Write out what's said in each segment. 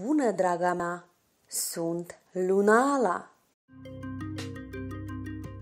bună, draga mea! Sunt Luna Ala!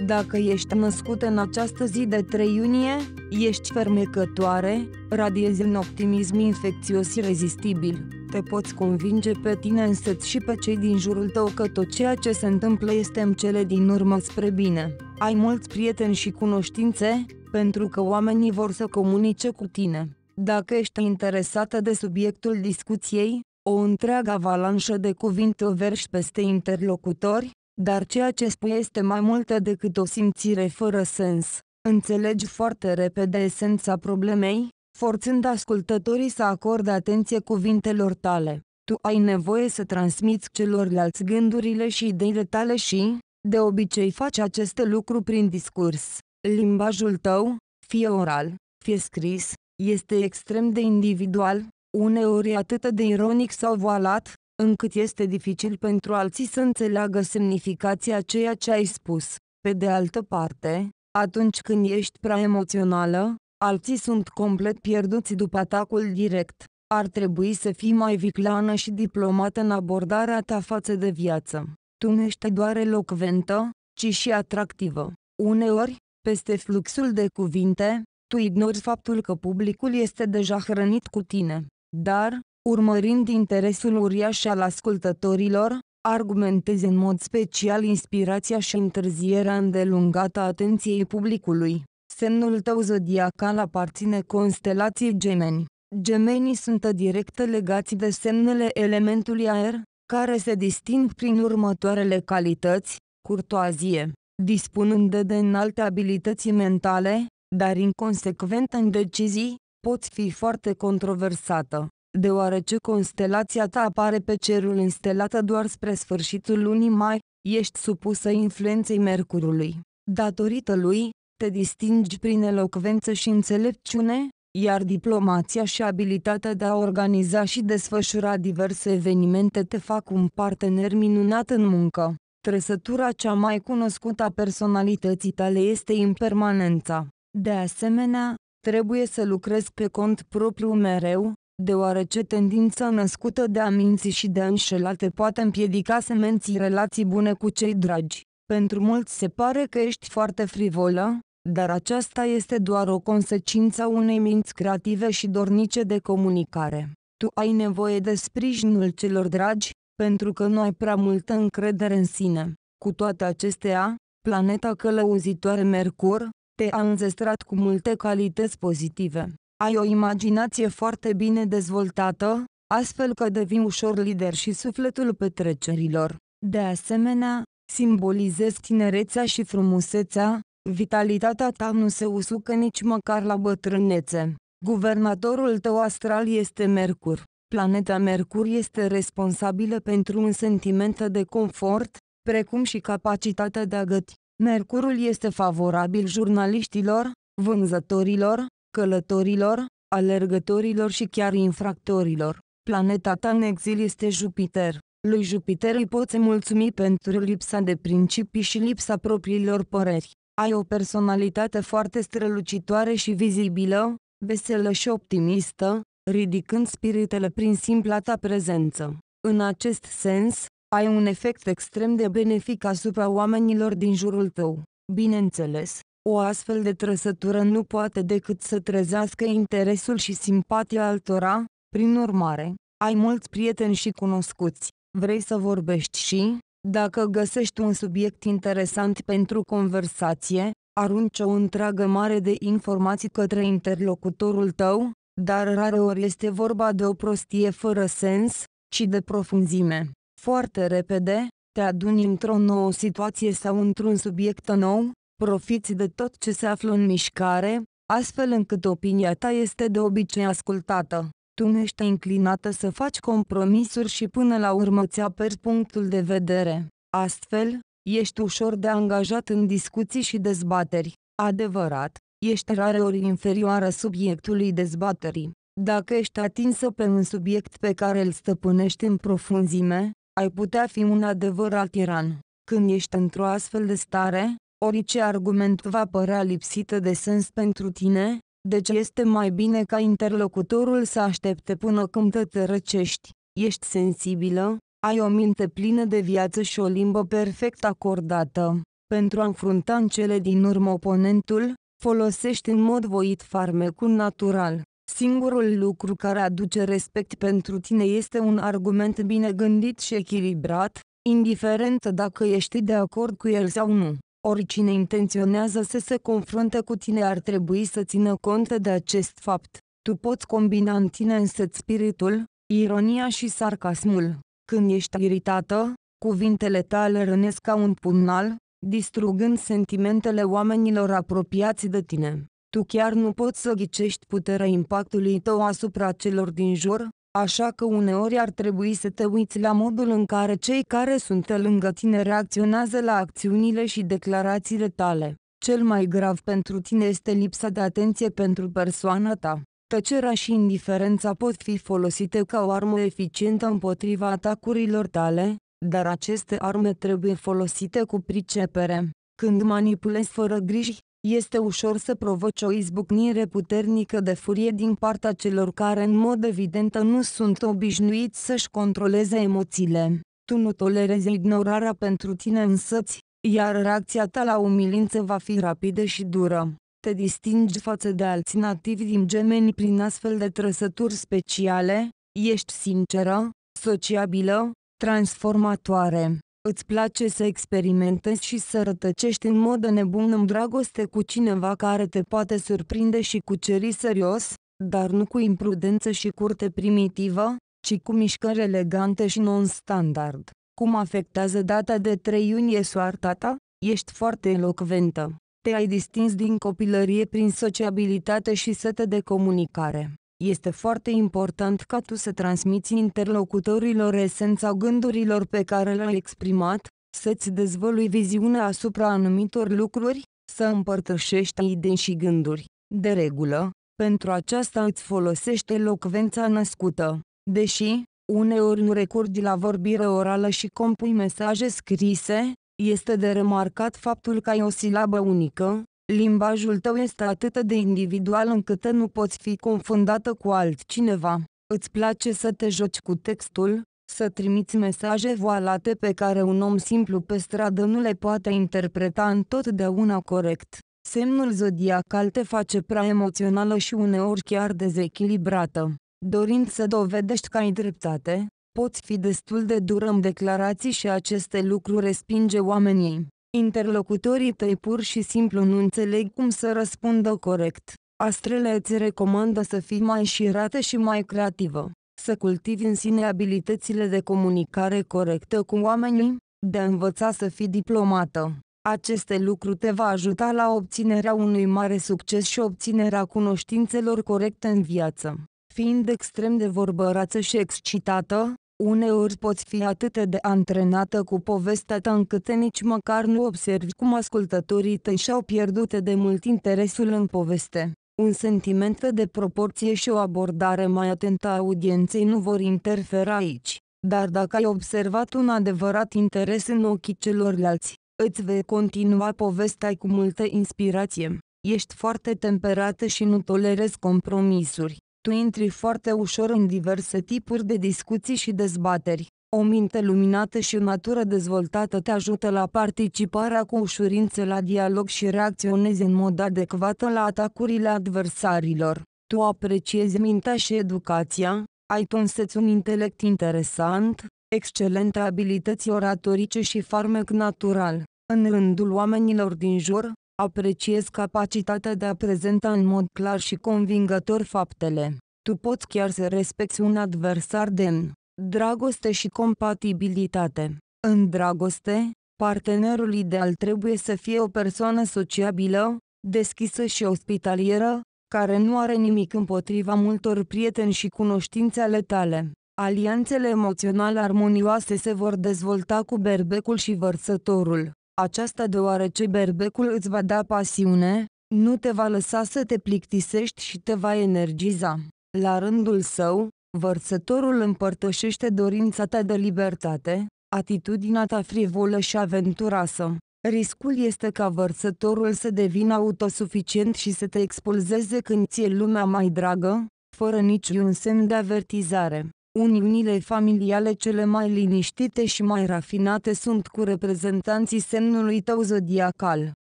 Dacă ești născut în această zi de 3 iunie, ești fermecătoare, radiezi un optimism infecțios irezistibil. Te poți convinge pe tine însăți și pe cei din jurul tău că tot ceea ce se întâmplă este în cele din urmă spre bine. Ai mulți prieteni și cunoștințe, pentru că oamenii vor să comunice cu tine. Dacă ești interesată de subiectul discuției, o întreagă avalanșă de cuvinte o verși peste interlocutori, dar ceea ce spui este mai mult decât o simțire fără sens. Înțelegi foarte repede esența problemei, forțând ascultătorii să acorde atenție cuvintelor tale. Tu ai nevoie să transmiți celorlalți gândurile și ideile tale și, de obicei, faci acest lucru prin discurs. Limbajul tău, fie oral, fie scris, este extrem de individual, uneori atât de ironic sau voalat, încât este dificil pentru alții să înțeleagă semnificația a ceea ce ai spus. Pe de altă parte, atunci când ești prea emoțională, alții sunt complet pierduți după atacul direct. Ar trebui să fii mai vicleană și diplomată în abordarea ta față de viață. Tu nu ești doar elocventă, ci și atractivă. Uneori, peste fluxul de cuvinte, tu ignori faptul că publicul este deja hrănit cu tine. Dar, urmărind interesul uriaș al ascultătorilor, argumentezi în mod special inspirația și întârzierea îndelungată a atenției publicului. Semnul tău zodiacal aparține constelației Gemeni. Gemenii sunt direct legați de semnele elementului aer, care se disting prin următoarele calități: curtoazie, dispunând de înalte abilități mentale, dar inconsecventă în decizii, poți fi foarte controversată. Deoarece constelația ta apare pe cerul înstelată doar spre sfârșitul lunii mai, ești supusă influenței Mercurului. Datorită lui, te distingi prin elocvență și înțelepciune, iar diplomația și abilitatea de a organiza și desfășura diverse evenimente te fac un partener minunat în muncă. Trăsătura cea mai cunoscută a personalității tale este impermanența. De asemenea, trebuie să lucrezi pe cont propriu mereu, deoarece tendința născută de a minți și de a înșela te poate împiedica să menții relații bune cu cei dragi. Pentru mulți se pare că ești foarte frivolă, dar aceasta este doar o consecință a unei minți creative și dornice de comunicare. Tu ai nevoie de sprijinul celor dragi, pentru că nu ai prea multă încredere în sine. Cu toate acestea, planeta călăuzitoare Mercur te-a înzestrat cu multe calități pozitive. Ai o imaginație foarte bine dezvoltată, astfel că devii ușor lider și sufletul petrecerilor. De asemenea, simbolizezi tinerețea și frumusețea, vitalitatea ta nu se usucă nici măcar la bătrânețe. Guvernatorul tău astral este Mercur. Planeta Mercur este responsabilă pentru un sentiment de confort, precum și capacitatea de a găti. Mercurul este favorabil jurnaliștilor, vânzătorilor, călătorilor, alergătorilor și chiar infractorilor. Planeta ta în exil este Jupiter. Lui Jupiter îi poți mulțumi pentru lipsa de principii și lipsa propriilor păreri. Ai o personalitate foarte strălucitoare și vizibilă, veselă și optimistă, ridicând spiritele prin simpla ta prezență. În acest sens, ai un efect extrem de benefic asupra oamenilor din jurul tău. Bineînțeles, o astfel de trăsătură nu poate decât să trezească interesul și simpatia altora, prin urmare, ai mulți prieteni și cunoscuți. Vrei să vorbești și, dacă găsești un subiect interesant pentru conversație, arunci o întreagă mare de informații către interlocutorul tău, dar rareori este vorba de o prostie fără sens, ci de profunzime. Foarte repede, te aduni într-o nouă situație sau într-un subiect nou, profiți de tot ce se află în mișcare, astfel încât opinia ta este de obicei ascultată. Tu nu ești înclinată să faci compromisuri și până la urmă îți aperi punctul de vedere. Astfel, ești ușor de angajat în discuții și dezbateri. Adevărat, ești rareori inferioară subiectului dezbaterii. Dacă ești atinsă pe un subiect pe care îl stăpânești în profunzime, ai putea fi un adevărat tiran. Când ești într-o astfel de stare, orice argument va părea lipsită de sens pentru tine, deci este mai bine ca interlocutorul să aștepte până când te răcești. Ești sensibilă, ai o minte plină de viață și o limbă perfect acordată. Pentru a înfrunta în cele din urmă oponentul, folosești în mod voit farmecul natural. Singurul lucru care aduce respect pentru tine este un argument bine gândit și echilibrat, indiferent dacă ești de acord cu el sau nu. Oricine intenționează să se confrunte cu tine ar trebui să țină cont de acest fapt. Tu poți combina în tine însăți spiritul, ironia și sarcasmul. Când ești iritată, cuvintele tale rănesc ca un pumnal, distrugând sentimentele oamenilor apropiați de tine. Tu chiar nu poți să ghicești puterea impactului tău asupra celor din jur, așa că uneori ar trebui să te uiți la modul în care cei care sunt lângă tine reacționează la acțiunile și declarațiile tale. Cel mai grav pentru tine este lipsa de atenție pentru persoana ta. Tăcerea și indiferența pot fi folosite ca o armă eficientă împotriva atacurilor tale, dar aceste arme trebuie folosite cu pricepere. Când manipulezi fără griji, este ușor să provoci o izbucnire puternică de furie din partea celor care în mod evident nu sunt obișnuiți să-și controleze emoțiile. Tu nu tolerezi ignorarea pentru tine însăți, iar reacția ta la umilință va fi rapidă și dură. Te distingi față de alții nativi din gemeni prin astfel de trăsături speciale, ești sinceră, sociabilă, transformatoare. Îți place să experimentezi și să rătăcești în mod nebun în dragoste cu cineva care te poate surprinde și cuceri serios, dar nu cu imprudență și curte primitivă, ci cu mișcări elegante și non-standard. Cum afectează data de 3 iunie soarta ta? Ești foarte elocventă. Te-ai distins din copilărie prin sociabilitate și sete de comunicare. Este foarte important ca tu să transmiți interlocutorilor esența gândurilor pe care le-ai exprimat, să-ți dezvălui viziunea asupra anumitor lucruri, să împărtășești idei și gânduri. De regulă, pentru aceasta îți folosești elocvența născută. Deși, uneori nu recurgi la vorbire orală și compui mesaje scrise, este de remarcat faptul că ai o silabă unică. Limbajul tău este atât de individual încât nu poți fi confundată cu altcineva. Îți place să te joci cu textul, să trimiți mesaje voalate pe care un om simplu pe stradă nu le poate interpreta întotdeauna corect. Semnul zodiacal te face prea emoțională și uneori chiar dezechilibrată. Dorind să dovedești că ai dreptate, poți fi destul de dură în declarații și aceste lucruri respinge oamenii. Interlocutorii tăi pur și simplu nu înțeleg cum să răspundă corect. Astrele îți recomandă să fii mai șirată și mai creativă, să cultivi în sine abilitățile de comunicare corectă cu oamenii, de a învăța să fii diplomată. Aceste lucruri te va ajuta la obținerea unui mare succes și obținerea cunoștințelor corecte în viață. Fiind extrem de vorbărață și excitată, uneori poți fi atât de antrenată cu povestea ta încât nici măcar nu observi cum ascultătorii tăi și-au pierdut de mult interesul în poveste. Un sentiment de proporție și o abordare mai atentă a audienței nu vor interfera aici, dar dacă ai observat un adevărat interes în ochii celorlalți, îți vei continua povestea cu multă inspirație. Ești foarte temperată și nu tolerezi compromisuri. Tu intri foarte ușor în diverse tipuri de discuții și dezbateri. O minte luminată și o natură dezvoltată te ajută la participarea cu ușurință la dialog și reacționezi în mod adecvat la atacurile adversarilor. Tu apreciezi mintea și educația, ai tu însăți un intelect interesant, excelente abilități oratorice și farmec natural. În rândul oamenilor din jur, apreciez capacitatea de a prezenta în mod clar și convingător faptele. Tu poți chiar să respecti un adversar demn. Dragoste și compatibilitate. În dragoste, partenerul ideal trebuie să fie o persoană sociabilă, deschisă și ospitalieră, care nu are nimic împotriva multor prieteni și cunoștințe ale tale. Alianțele emoționale armonioase se vor dezvolta cu berbecul și vărsătorul. Aceasta deoarece berbecul îți va da pasiune, nu te va lăsa să te plictisești și te va energiza. La rândul său, vărsătorul împărtășește dorința ta de libertate, atitudinea ta frivolă și aventuroasă. Riscul este ca vărsătorul să devină autosuficient și să te expulzeze când ți-e lumea mai dragă, fără niciun semn de avertizare. Uniunile familiale cele mai liniștite și mai rafinate sunt cu reprezentanții semnului tău zodiacal.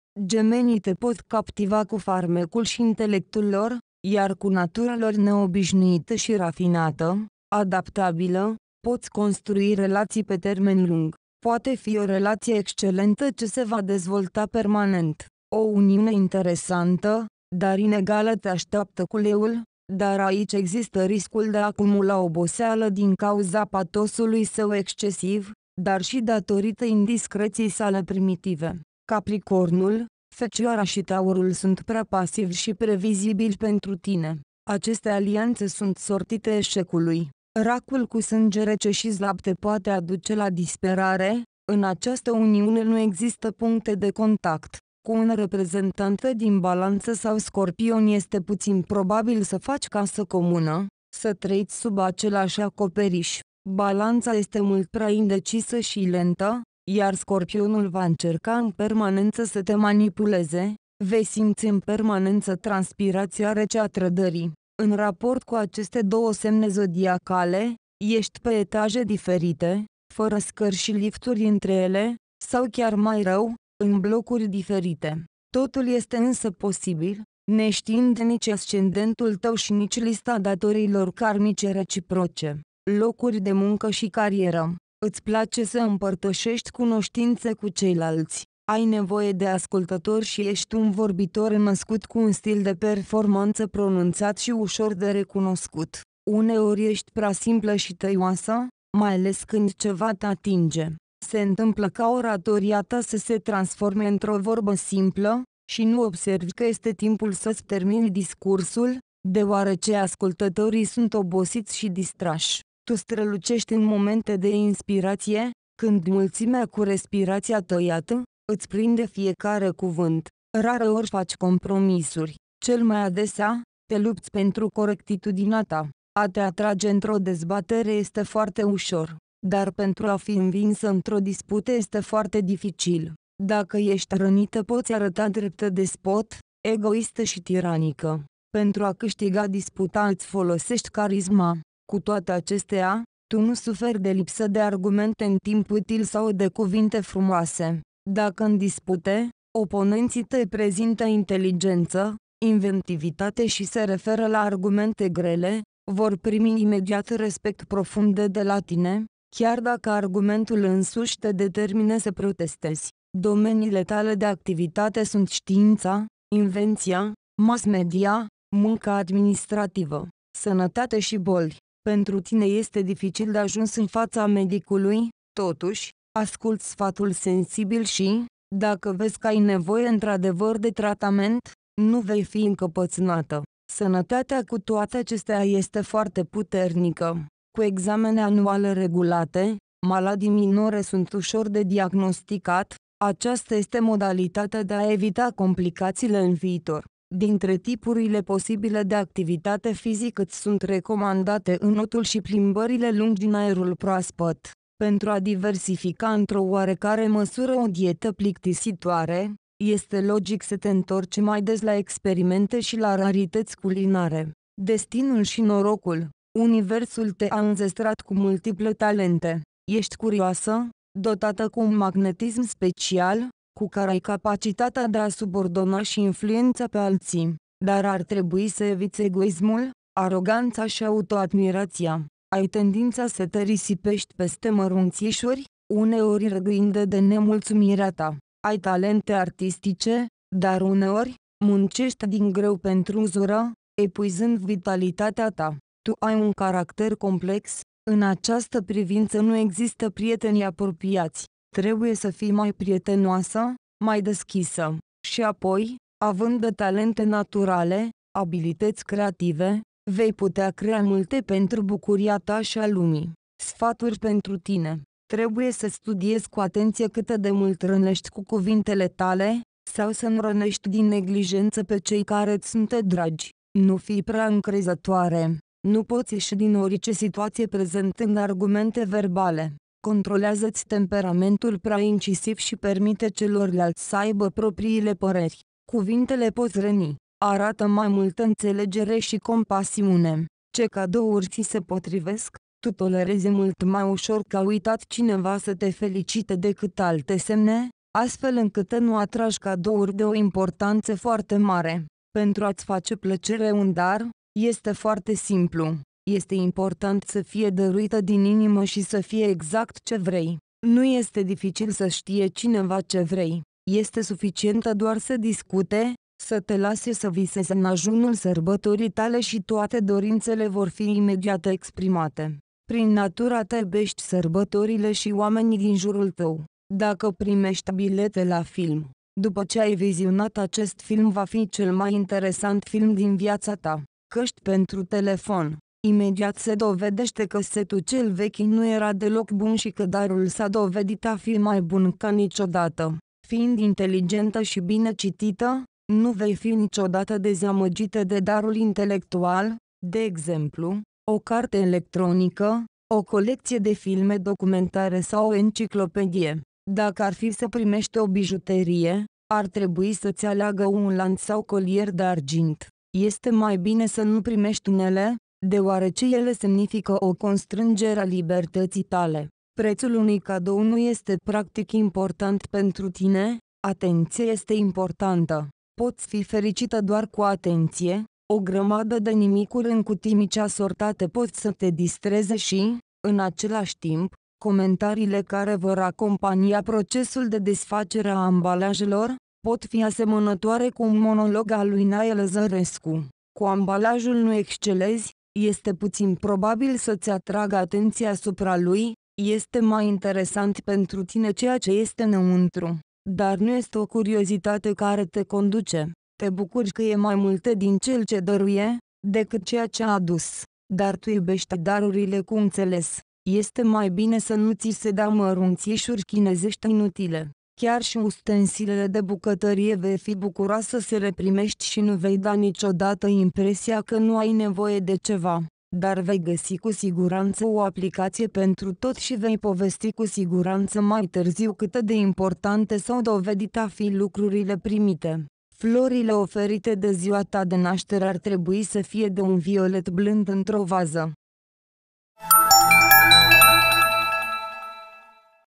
Gemenii te pot captiva cu farmecul și intelectul lor, iar cu natura lor neobișnuită și rafinată, adaptabilă, poți construi relații pe termen lung. Poate fi o relație excelentă ce se va dezvolta permanent. O uniune interesantă, dar inegală te așteaptă cu leul, dar aici există riscul de a acumula oboseală din cauza patosului său excesiv, dar și datorită indiscreției sale primitive. Capricornul, Fecioara și Taurul sunt prea pasivi și previzibili pentru tine. Aceste alianțe sunt sortite eșecului. Racul cu sânge rece și slab te poate aduce la disperare. În această uniune nu există puncte de contact. Cu un reprezentant din Balanță sau Scorpion este puțin probabil să faci casă comună, să trăiți sub același acoperiș. Balanța este mult prea indecisă și lentă, iar Scorpionul va încerca în permanență să te manipuleze. Vei simți în permanență transpirația rece a trădării. În raport cu aceste două semne zodiacale, ești pe etaje diferite, fără scări și lifturi între ele, sau chiar mai rău, în blocuri diferite. Totul este însă posibil, neștiind nici ascendentul tău și nici lista datoriilor karmice reciproce. Locuri de muncă și carieră. Îți place să împărtășești cunoștințe cu ceilalți. Ai nevoie de ascultători și ești un vorbitor născut cu un stil de performanță pronunțat și ușor de recunoscut. Uneori ești prea simplă și tăioasă, mai ales când ceva te atinge. Se întâmplă ca oratoria ta să se transforme într-o vorbă simplă, și nu observi că este timpul să-ți termini discursul, deoarece ascultătorii sunt obosiți și distrași. Tu strălucești în momente de inspirație, când mulțimea cu respirația tăiată îți prinde fiecare cuvânt. Rareori faci compromisuri. Cel mai adesea, te lupți pentru corectitudinea ta. A te atrage într-o dezbatere este foarte ușor, dar pentru a fi învinsă într-o dispută este foarte dificil. Dacă ești rănită poți arăta dreptă despot, egoistă și tiranică. Pentru a câștiga disputa îți folosești carisma. Cu toate acestea, tu nu suferi de lipsă de argumente în timp util sau de cuvinte frumoase. Dacă în dispute, oponenții te prezintă inteligență, inventivitate și se referă la argumente grele, vor primi imediat respect profund de la tine, chiar dacă argumentul însuși te determine să protestezi. Domeniile tale de activitate sunt știința, invenția, mass media, munca administrativă, sănătate și boli. Pentru tine este dificil de ajuns în fața medicului, totuși, asculți sfatul sensibil și, dacă vezi că ai nevoie într-adevăr de tratament, nu vei fi încăpățânată. Sănătatea cu toate acestea este foarte puternică. Cu examene anuale regulate, maladii minore sunt ușor de diagnosticat, aceasta este modalitatea de a evita complicațiile în viitor. Dintre tipurile posibile de activitate fizică îți sunt recomandate înotul și plimbările lungi din aerul proaspăt. Pentru a diversifica într-o oarecare măsură o dietă plictisitoare, este logic să te întorci mai des la experimente și la rarități culinare. Destinul și norocul. Universul te-a înzestrat cu multiple talente. Ești curioasă, dotată cu un magnetism special, cu care ai capacitatea de a subordona și influența pe alții, dar ar trebui să eviți egoismul, aroganța și autoadmirația. Ai tendința să te risipești peste mărunțișuri, uneori răgâinde de nemulțumirea ta. Ai talente artistice, dar uneori muncești din greu pentru uzură, epuizând vitalitatea ta. Tu ai un caracter complex, în această privință nu există prieteni apropiați. Trebuie să fii mai prietenoasă, mai deschisă. Și apoi, având de talente naturale, abilități creative, vei putea crea multe pentru bucuria ta și a lumii. Sfaturi pentru tine. Trebuie să studiezi cu atenție cât de mult rănești cu cuvintele tale, sau să nu rănești din neglijență pe cei care îți sunt dragi. Nu fii prea încrezătoare. Nu poți ieși din orice situație prezentând argumente verbale. Controlează-ți temperamentul prea incisiv și permite celorlalți să aibă propriile păreri. Cuvintele pot răni. Arată mai multă înțelegere și compasiune. Ce cadouri ți se potrivesc? Tu tolerezi mult mai ușor că a uitat cineva să te felicite decât alte semne, astfel încât nu atragi cadouri de o importanță foarte mare. Pentru a-ți face plăcere un dar, este foarte simplu. Este important să fie dăruită din inimă și să fie exact ce vrei. Nu este dificil să știe cineva ce vrei. Este suficientă doar să discute, să te lase să visezi în ajunul sărbătorii tale și toate dorințele vor fi imediat exprimate. Prin natura ta iubești sărbătorile și oamenii din jurul tău. Dacă primești bilete la film, după ce ai vizionat acest film va fi cel mai interesant film din viața ta. Căști pentru telefon. Imediat se dovedește că setul cel vechi nu era deloc bun și că darul s-a dovedit a fi mai bun ca niciodată. Fiind inteligentă și bine citită, nu vei fi niciodată dezamăgită de darul intelectual, de exemplu, o carte electronică, o colecție de filme documentare sau o enciclopedie. Dacă ar fi să primești o bijuterie, ar trebui să-ți aleagă un lanț sau colier de argint. Este mai bine să nu primești unele, deoarece ele semnifică o constrângere a libertății tale. Prețul unui cadou nu este practic important pentru tine, atenția este importantă. Poți fi fericită doar cu atenție, o grămadă de nimicuri în cutii mici asortate pot să te distreze și, în același timp, comentariile care vor acompania procesul de desfacere a ambalajelor, pot fi asemănătoare cu un monolog al lui Nae Lăzărescu. Cu ambalajul nu excelezi, este puțin probabil să-ți atragă atenția asupra lui, este mai interesant pentru tine ceea ce este înăuntru. Dar nu este o curiozitate care te conduce. Te bucuri că e mai multe din cel ce dăruie, decât ceea ce a adus. Dar tu iubești darurile cu înțeles. Este mai bine să nu ți se dea mărunțișuri chinezești inutile. Chiar și ustensilele de bucătărie vei fi bucuroasă să le primești și nu vei da niciodată impresia că nu ai nevoie de ceva. Dar vei găsi cu siguranță o aplicație pentru tot și vei povesti cu siguranță mai târziu cât de importante s-au dovedit a fi lucrurile primite. Florile oferite de ziua ta de naștere ar trebui să fie de un violet blând într-o vază.